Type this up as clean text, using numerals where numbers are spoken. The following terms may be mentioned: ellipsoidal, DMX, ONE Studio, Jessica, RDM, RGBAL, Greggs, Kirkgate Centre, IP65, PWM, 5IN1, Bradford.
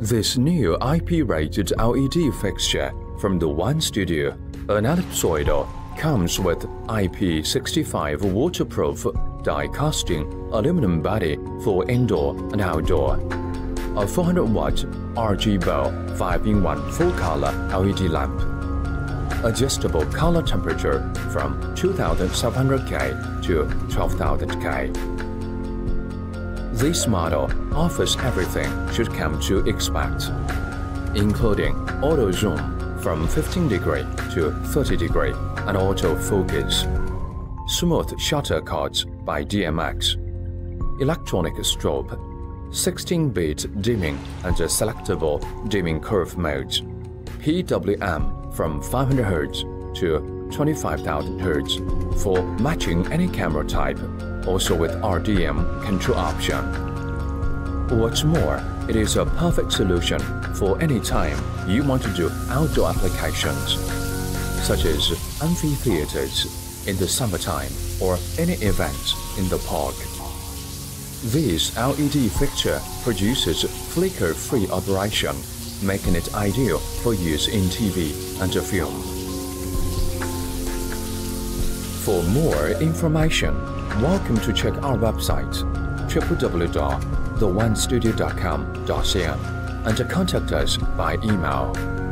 This new IP-rated LED fixture from the ONE Studio, an ellipsoidal, comes with IP65 waterproof die-casting aluminum body for indoor and outdoor, a 400-watt RGBAL 5-in-1 full-color LED lamp, adjustable color temperature from 2700K to 12,000K. This model offers everything should come to expect, including auto zoom from 15 degree to 30 degree and auto focus, smooth shutter cuts by DMX, electronic strobe, 16-bit dimming and selectable dimming curve modes, PWM from 500Hz to 25,000Hz for matching any camera type, also with RDM control option. What's more, it is a perfect solution for any time you want to do outdoor applications, such as amphitheaters in the summertime or any events in the park. This LED fixture produces flicker-free operation, making it ideal for use in TV and film. For more information, welcome to check our website www.theonestudio.com.cn and contact us by email.